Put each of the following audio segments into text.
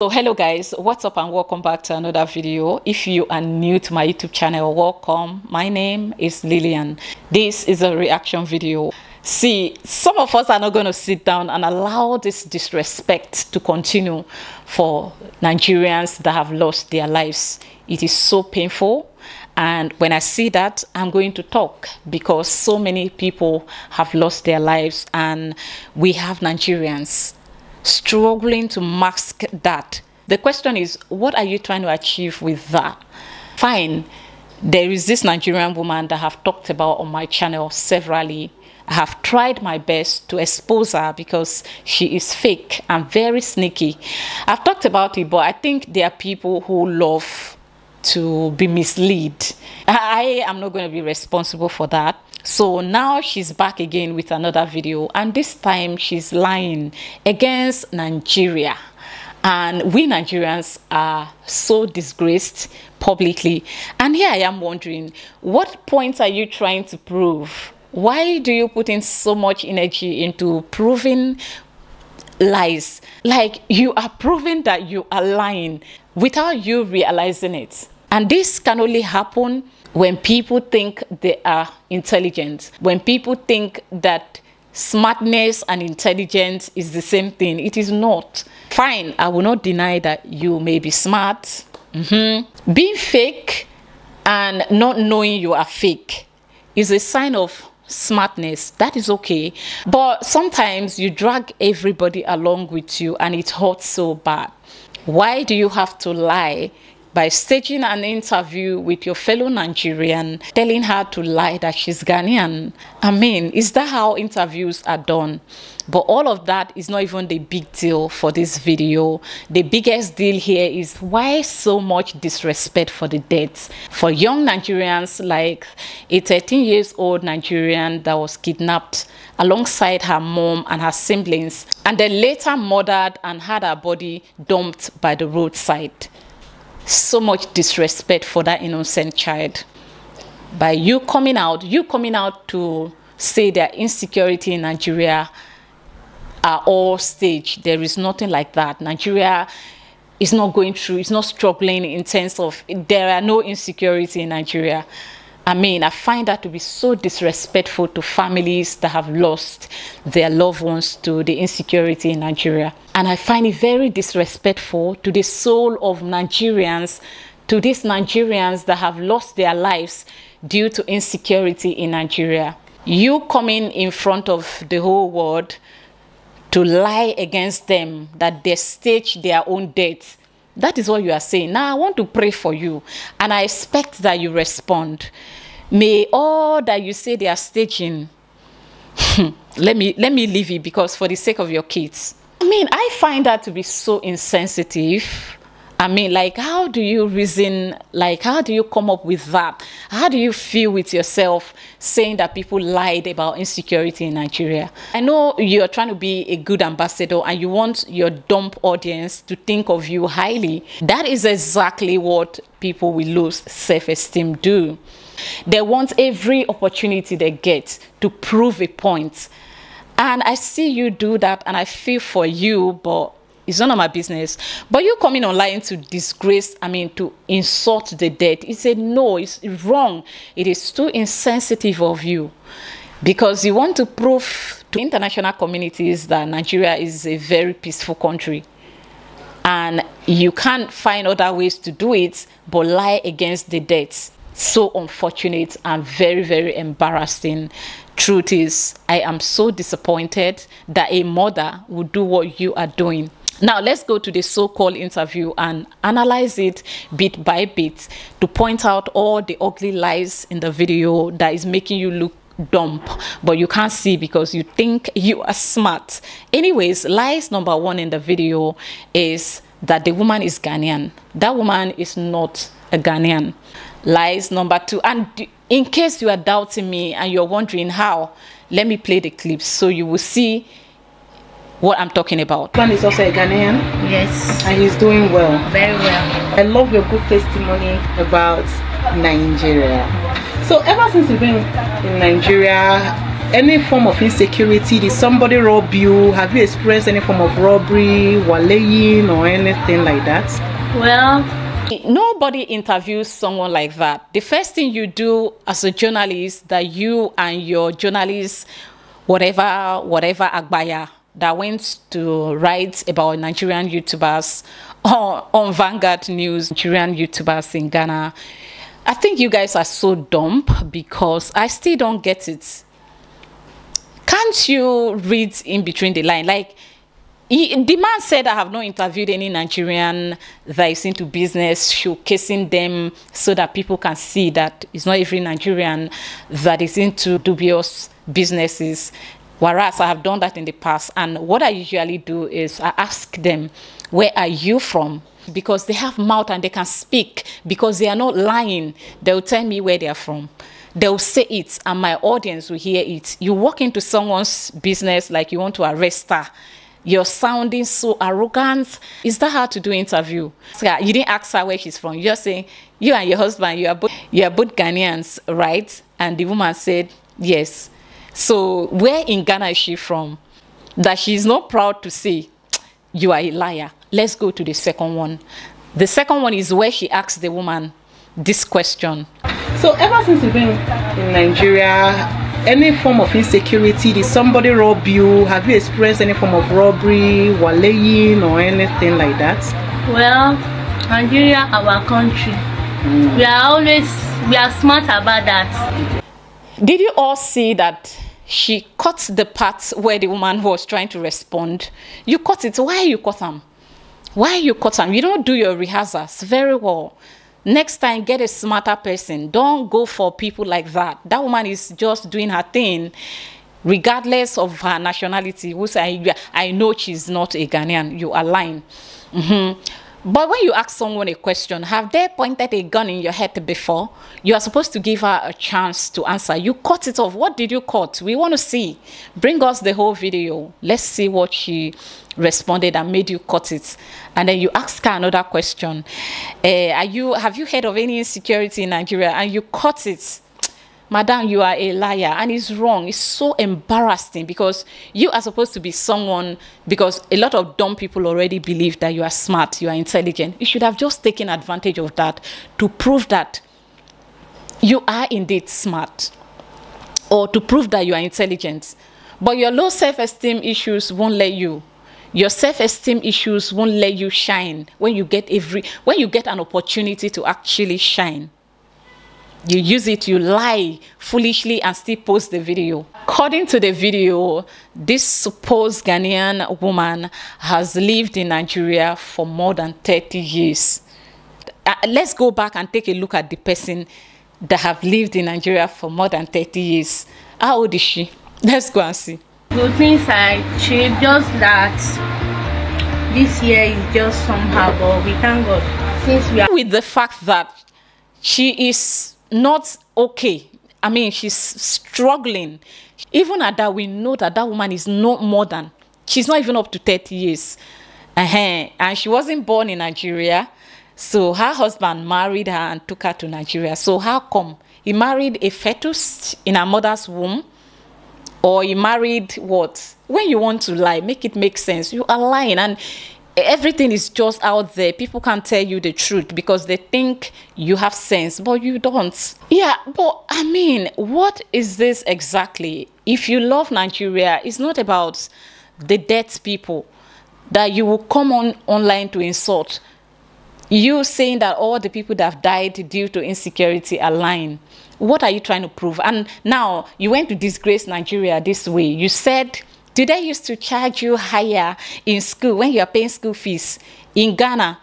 So hello guys, what's up and welcome back to another video. If you are new to my YouTube channel, welcome. My name is Lillian. This is a reaction video. See, some of us are not going to sit down and allow this disrespect to continue for Nigerians that have lost their lives. It is so painful. And when I see that, I'm going to talk because so many people have lost their lives and we have Nigerians struggling to mask that. The question is, what are you trying to achieve with that? Fine, there is this Nigerian woman that I have talked about on my channel severally. I have tried my best to expose her because she is fake and very sneaky. I've talked about it, but I think there are people who love to be misled. I am not going to be responsible for that. So now she's back again with another video, and this time she's lying against Nigeria. And we Nigerians are so disgraced publicly. And here I am wondering, what point are you trying to prove? Why do you put in so much energy into proving lies? Like, you are proving that you are lying without you realizing it. And this can only happen when people think they are intelligent, when people think that smartness and intelligence is the same thing. It is not. Fine, I will not deny that you may be smart. Being fake and not knowing you are fake is a sign of smartness. That is okay. But sometimes you drag everybody along with you and it hurts so bad. Why do you have to lie? By staging an interview with your fellow Nigerian, telling her to lie that she's Ghanaian. I mean, is that how interviews are done? But all of that is not even the big deal for this video. The biggest deal here is, why so much disrespect for the dead? For young Nigerians, like a 13-year-old Nigerian that was kidnapped alongside her mom and her siblings, and then later murdered and had her body dumped by the roadside. So much disrespect for that innocent child. By you coming out to say that insecurity in Nigeria are all staged. There is nothing like that. Nigeria is not going through, it's not struggling in terms of, there are no insecurity in Nigeria. I mean, I find that to be so disrespectful to families that have lost their loved ones to the insecurity in Nigeria. And I find it very disrespectful to the soul of Nigerians, to these Nigerians that have lost their lives due to insecurity in Nigeria. You coming in front of the whole world to lie against them, that they stage their own deaths. That is what you are saying. Now, I want to pray for you, and I expect that you respond. May all that you say they are staging, let me leave it, because for the sake of your kids. I mean, I find that to be so insensitive. I mean, like, how do you reason? Like, how do you come up with that? How do you feel with yourself saying that people lied about insecurity in Nigeria? I know you're trying to be a good ambassador and you want your dumb audience to think of you highly. That is exactly what people with low self-esteem do. They want every opportunity they get to prove a point. And I see you do that and I feel for you, but it's none of my business. But you coming online to disgrace, I mean, to insult the dead. He said, no, it's wrong. It is too insensitive of you, because you want to prove to international communities that Nigeria is a very peaceful country. And you can't find other ways to do it, but lie against the dead. So unfortunate and very, very embarrassing. Truth is, I am so disappointed that a mother would do what you are doing. Now, let's go to the so-called interview and analyze it bit by bit to point out all the ugly lies in the video that is making you look dumb, but you can't see because you think you are smart. Anyways, lies number one in the video is that the woman is Ghanaian. That woman is not a Ghanaian. Lies number two, and in case you are doubting me and you're wondering how, let me play the clip so you will see what I'm talking about. Man is also a Ghanaian. Yes. And he's doing well. Very well. I love your good testimony about Nigeria. So ever since you've been in Nigeria, any form of insecurity? Did somebody rob you? Have you experienced any form of robbery, walleying, or anything like that? Well, nobody interviews someone like that. The first thing you do as a journalist, that you and your journalists, whatever agbaya that went to write about Nigerian YouTubers on Vanguard News, Nigerian YouTubers in Ghana, I think you guys are so dumb, because I still don't get it. Can't you read in between the line? Like, the man said, I have not interviewed any Nigerian that is into business, showcasing them so that people can see that it's not every Nigerian that is into dubious businesses. Whereas I have done that in the past, and what I usually do is I ask them, where are you from? Because they have mouth and they can speak, because they are not lying. They'll tell me where they are from. They'll say it and my audience will hear it. You walk into someone's business like you want to arrest her. You're sounding so arrogant. Is that how to do interview? You didn't ask her where she's from. You're just saying, you and your husband, you are both Ghanaians, right? And the woman said, yes. So where in Ghana is she from? That she's not proud to say, you are a liar. Let's go to the second one. The second one is where she asks the woman this question. So ever since you've been in Nigeria, any form of insecurity? Did somebody rob you? Have you experienced any form of robbery, walleying, or anything like that? Well, Nigeria, our country, we are smart about that. Did you all see that she cut the part where the woman was trying to respond? You cut it. Why you cut them? Why you cut them? You don't do your rehearsals very well. Next time, get a smarter person. Don't go for people like that. That woman is just doing her thing, regardless of her nationality. Who say, I know she's not a Ghanaian. You are lying. But when you ask someone a question, have they pointed a gun in your head before? You are supposed to give her a chance to answer. You cut it off. What did you cut? We want to see. Bring us the whole video. Let's see what she responded and made you cut it. And then you ask her another question. Have you heard of any insecurity in Nigeria? And you cut it. Madam, you are a liar, and it's wrong. It's so embarrassing, because you are supposed to be someone, because a lot of dumb people already believe that you are smart, you are intelligent. You should have just taken advantage of that to prove that you are indeed smart, or to prove that you are intelligent. But your low self-esteem issues won't let you. Your self-esteem issues won't let you shine when you get an opportunity to actually shine. You use it, you lie foolishly and still post the video. According to the video, this supposed Ghanaian woman has lived in Nigeria for more than 30 years. Let's go back and take a look at the person that have lived in Nigeria for more than 30 years. How old is she? Let's go and see. Good things I achieved, just that this year is just somehow, but we thank God. Since we are with the fact that she is not okay. I mean, she's struggling. Even at that, we know that that woman is not more than, she's not even up to 30 years. And she wasn't born in Nigeria. So her husband married her and took her to Nigeria. So how come? He married a fetus in her mother's womb? Or he married what? When you want to lie, make it make sense. You are lying, and everything is just out there. People can't tell you the truth because they think you have sense, but you don't. Yeah, but I mean, what is this exactly? If you love Nigeria, it's not about the dead people that you will come online to insult. You saying that all the people that have died due to insecurity are lying. What are you trying to prove? And now you went to disgrace Nigeria this way. You said, did they used to charge you higher in school when you are paying school fees? In Ghana,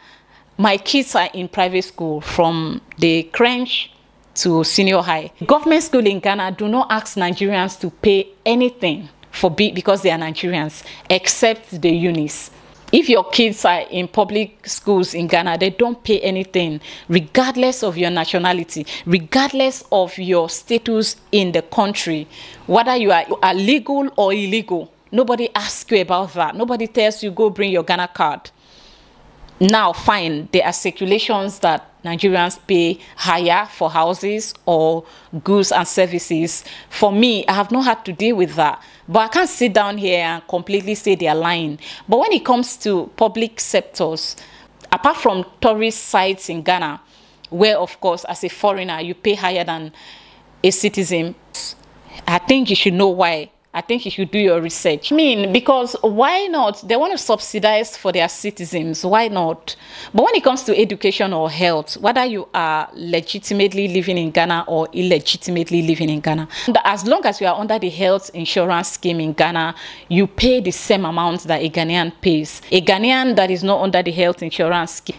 my kids are in private school from the crèche to senior high. Government school in Ghana do not ask Nigerians to pay anything because they are Nigerians, except the unis. If your kids are in public schools in Ghana, they don't pay anything, regardless of your nationality, regardless of your status in the country, whether you are legal or illegal. Nobody asks you about that. Nobody tells you, go bring your Ghana card. Now, fine, there are speculations that Nigerians pay higher for houses or goods and services. For me, I have not had to deal with that. But I can't sit down here and completely say they are lying. But when it comes to public sectors, apart from tourist sites in Ghana, where, of course, as a foreigner, you pay higher than a citizen, I think you should know why. I think you should do your research. I mean, because why not? They want to subsidize for their citizens. Why not? But when it comes to education or health, whether you are legitimately living in Ghana or illegitimately living in Ghana, as long as you are under the health insurance scheme in Ghana, you pay the same amount that a Ghanaian pays. A Ghanaian that is not under the health insurance scheme,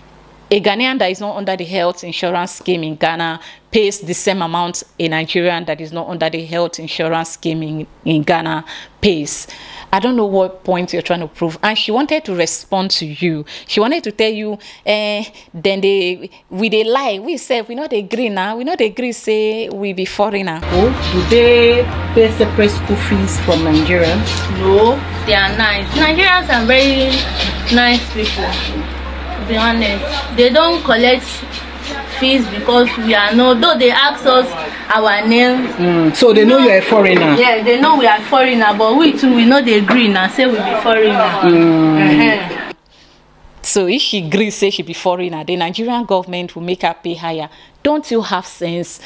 a Ghanaian that is not under the health insurance scheme in Ghana pays the same amount a Nigerian that is not under the health insurance scheme in Ghana pays. I don't know what point you're trying to prove. And she wanted to respond to you. She wanted to tell you, then they lie. We said, we not agree now. We not agree, say we be foreigner. Oh, do they pay separate school fees for Nigerians? No, they are nice. Nigerians are very nice people. Be honest, they don't collect fees because we are not, though they ask us our name. So they know you're a foreigner. Yeah, they know we are foreigner, but we too, we know they agree and say we be foreigner. So if she agree, say she be foreigner, the Nigerian government will make her pay higher. Don't you have sense?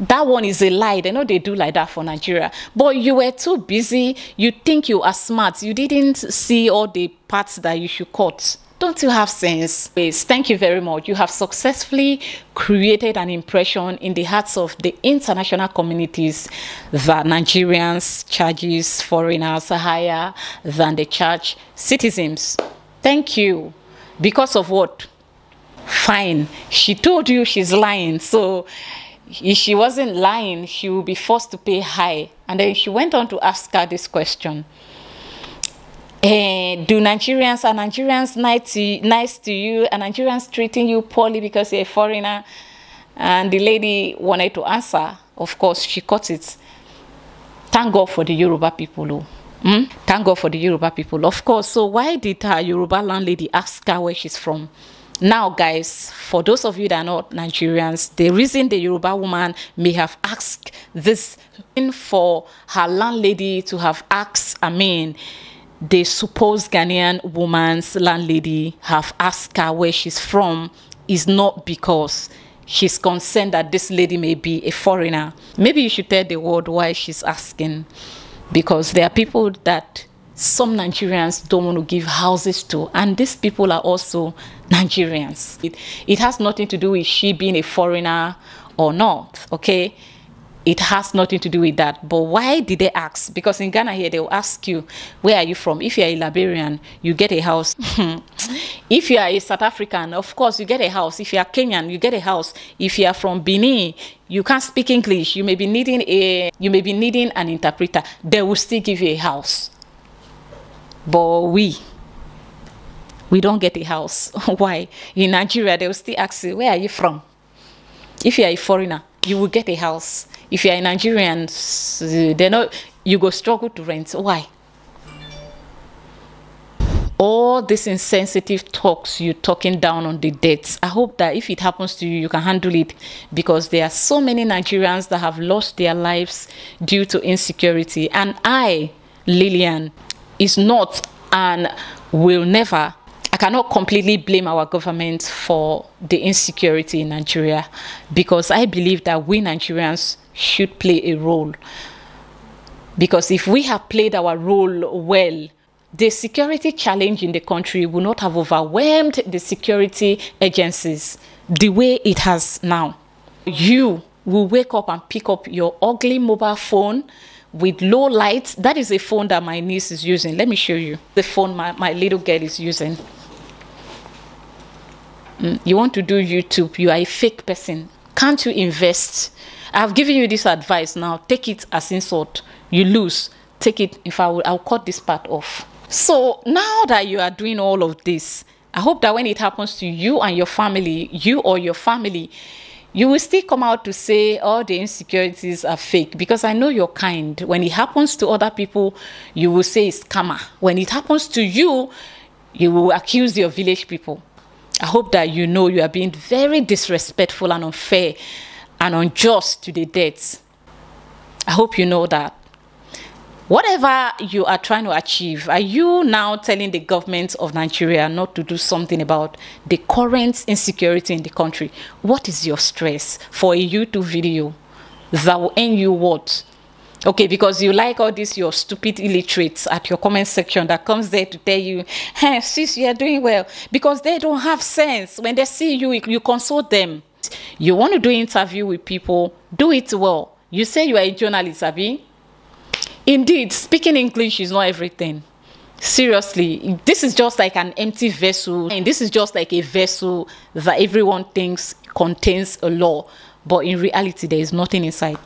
That one is a lie. They know they do like that for Nigeria. But you were too busy. You think you are smart. You didn't see all the parts that you should cut. Don't you have sense? Please, thank you very much. You have successfully created an impression in the hearts of the international communities that Nigerians charges foreigners higher than they charge citizens. Thank you. Because of what? Fine. She told you she's lying. So if she wasn't lying, she will be forced to pay high. And then she went on to ask her this question. Are Nigerians nice to you? Are Nigerians treating you poorly because you're a foreigner? And the lady wanted to answer. Of course, she cut it. Thank God for the Yoruba people. Thank God for the Yoruba people. Of course, so why did her Yoruba landlady ask her where she's from? Now, guys, for those of you that are not Nigerians, the reason the Yoruba woman may have asked this, for her landlady to have asked, the supposed Ghanaian woman's landlady have asked her where she's from is not because she's concerned that this lady may be a foreigner. Maybe you should tell the world why she's asking, because there are people that some Nigerians don't want to give houses to, and these people are also Nigerians. It has nothing to do with she being a foreigner or not, okay? It has nothing to do with that. But why did they ask? Because in Ghana here, they'll ask you, where are you from? If you're a Liberian, you get a house. If you are a South African, of course, you get a house. If you are Kenyan, you get a house. If you are from Benin, you can't speak English. You may be needing an interpreter. They will still give you a house. But we don't get a house. Why? In Nigeria, they'll still ask you, where are you from? If you are a foreigner, you will get a house. If you are a Nigerian, you go struggle to rent. Why? All these insensitive talks, you talking down on the debts. I hope that if it happens to you, you can handle it, because there are so many Nigerians that have lost their lives due to insecurity. And I, Lillian, is not and will never. I cannot completely blame our government for the insecurity in Nigeria, because I believe that we Nigerians should play a role. Because if we have played our role well, the security challenge in the country will not have overwhelmed the security agencies the way it has now. You will wake up and pick up your ugly mobile phone with low lights. That is a phone that my niece is using. Let me show you the phone my little girl is using. You want to do YouTube, you are a fake person. Can't you invest? I've given you this advice now. Take it as insult. You lose. Take it. If I'll cut this part off. So now that you are doing all of this, I hope that when it happens to you and your family, you will still come out to say all the insecurities are fake, because I know you're kind. When it happens to other people, you will say it's karma. When it happens to you, you will accuse your village people. I hope that you know you are being very disrespectful and unfair and unjust to the dead. I hope you know that. Whatever you are trying to achieve, are you now telling the government of Nigeria not to do something about the current insecurity in the country? What is your stress for a YouTube video that will end you what? Okay, because you like all this, your stupid illiterates at your comment section that comes there to tell you, hey, sis, you are doing well. Because they don't have sense. When they see you, you consult them. You want to do interview with people, do it well. You say you are a journalist, Abi. Indeed, speaking English is not everything. Seriously, this is just like an empty vessel. And this is just like a vessel that everyone thinks contains a law. But in reality, there is nothing inside.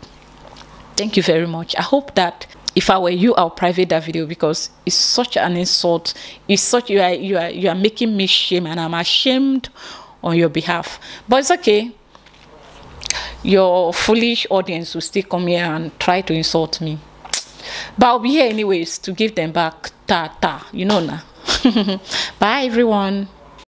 Thank you very much. I hope that if I were you, I'll private that video because it's such an insult. It's such, you are making me shame, and I'm ashamed on your behalf. But it's okay. Your foolish audience will still come here and try to insult me. But I'll be here anyways to give them back. Ta ta, you know now. Bye everyone.